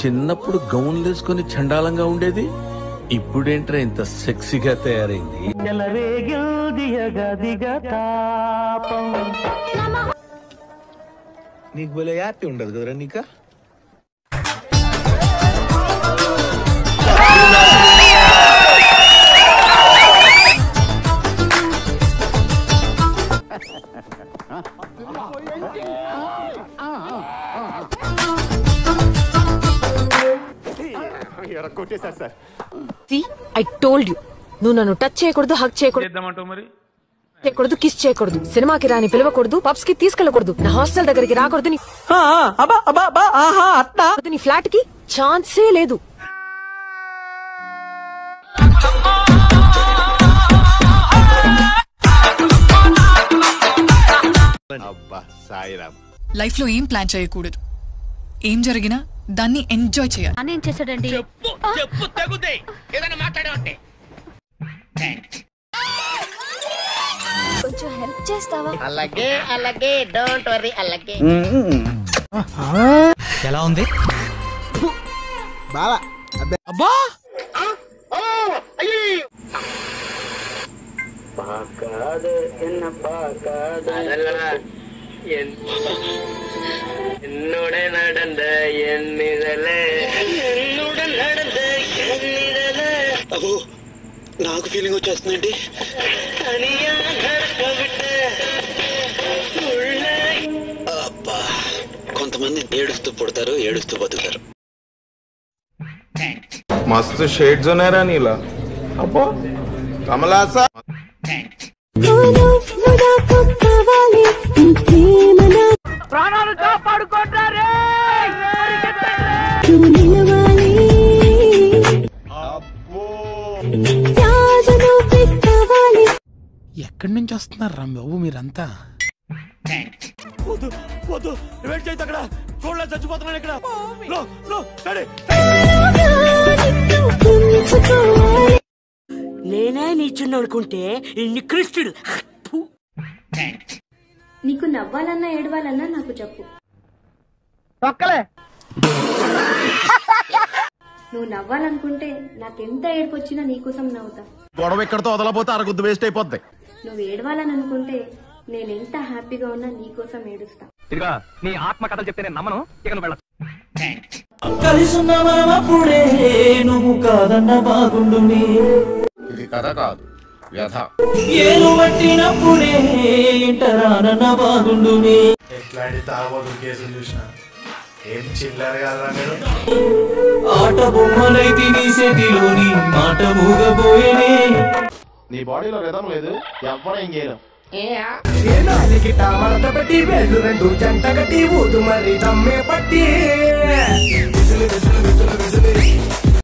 చిన్నప్పుడు గౌన్లు వేసుకుని చండాలంగా ఉండేది, ఇప్పుడేంట్రా ఇంత సెక్సీగా తయారైంది. నీకు భలే యాప్తి ఉండదు కదరా నీకా. See, I told you. నువ్వు నన్ను టచ్ చేయకూడదు, హక్ చేయకూడదు, కిస్ చేయకూడదు, సినిమాకి రాని పిలవకూడదు, పబ్స్ కి తీసుకెళ్ళకూడదు, నా హాస్టల్ దగ్గరికి రాకూడదు, నీ ఫ్లాట్ కి ఛాన్సే లేదు. లైఫ్ లో ఏం ప్లాన్ చేయకూడదు, ఏం జరిగినా దాన్ని ఎంజాయ్ చేయాలి. అన్న ఏం చేసాడండి? చెప్పు చెప్పు తగుదే ఏదైనా మాట్లాడావంటే కొంచెం హెల్ప్ చేస్తావా? అలాగే అలాగే, డోంట్ వరీ. అలాగే ఎలా ఉంది బావా? అబ్బా అయ్యో పాకాదే ఎన్న పాకాదే என்னுடன் நடந்த என் நிழலே என்னுடன் நடந்த என் நிழலே அப்போ నాకు ఫీలింగ్ వచ్చేస్తుందండి. అబ్బా కొంతమంది ఏడుస్తూ పుడతారు, ఏడుస్తూ బతుకుతారు. మస్తు షేడ్స్ ఉన్నారా నీలా? అబ్బా కమలాసా ప్రాణాలు కాపాడుకుంటారే. ఎక్కడి నుంచి వస్తున్నారు రా బాబు మీరంతా? చూడలే చచ్చిపోతున్నాను ఇక్కడ. నేనే నీచున్న అనుకుంటే ఇన్ని కృష్ణుడు. నీకు నవ్వాలన్నా ఏడవాలన్నా నాకు చెప్పు. నువ్వు నవ్వాలనుకుంటే నాకెంత ఏడుపు వచ్చినా నీకోసం నవ్వుతా. గొడవ ఎక్కడితో వదలపోతే అరగుద్దు వేస్ట్ అయిపోద్ది. నువ్వు ఏడవాలని అనుకుంటే నేనెంత హ్యాపీగా ఉన్నా నీకోసం ఏడుస్తా. నీ ఆత్మ కథలు చెప్తే నేను నమ్మను. ఇది కథ కాదు, ఎట్లాంటి తాగోదు కేసులు చూసిన ఏం చిల్లర కాదురా నేను. ఆట బొమ్మలై తినేసేలోని మాట మూగబోయేనే. నీ బాడీలో రథం లేదు, ఎవరు ఇంకేనా పెట్టి రెండు జంట కట్టి ఊదు మరి దమ్మే పట్టి